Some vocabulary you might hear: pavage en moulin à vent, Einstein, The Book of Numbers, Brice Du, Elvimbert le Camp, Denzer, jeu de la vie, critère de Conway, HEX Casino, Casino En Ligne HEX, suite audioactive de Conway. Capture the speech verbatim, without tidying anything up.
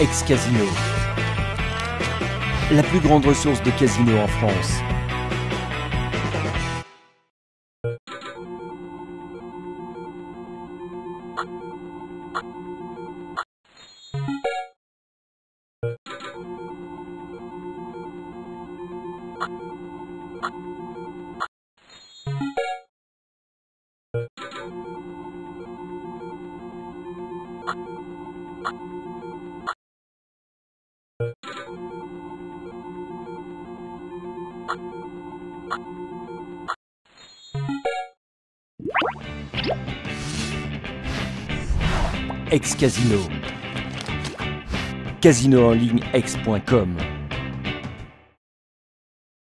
HEX Casino, la plus grande ressource de casinos en France. HEX Casino. Casino en ligne hex point com.